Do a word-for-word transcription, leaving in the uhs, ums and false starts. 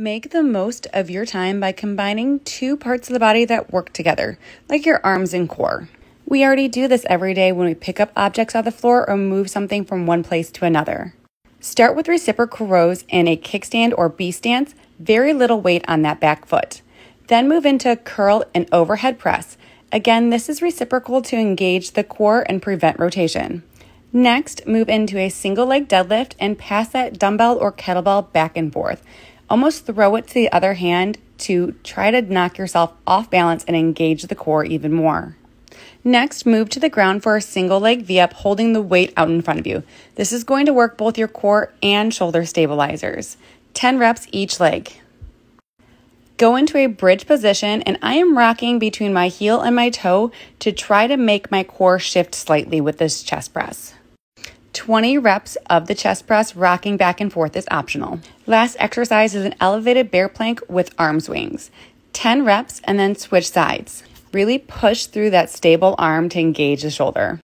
Make the most of your time by combining two parts of the body that work together, like your arms and core. We already do this every day when we pick up objects off the floor or move something from one place to another. Start with reciprocal rows in a kickstand or B stance, very little weight on that back foot. Then move into curl and overhead press. Again, this is reciprocal to engage the core and prevent rotation. Next, move into a single leg deadlift and pass that dumbbell or kettlebell back and forth. Almost throw it to the other hand to try to knock yourself off balance and engage the core even more. Next, move to the ground for a single leg V-up, holding the weight out in front of you. This is going to work both your core and shoulder stabilizers. ten reps each leg. Go into a bridge position, and I am rocking between my heel and my toe to try to make my core shift slightly with this chest press. twenty reps of the chest press rocking back and forth is optional. Last exercise is an elevated bear plank with arm swings. ten reps and then switch sides. Really push through that stable arm to engage the shoulder.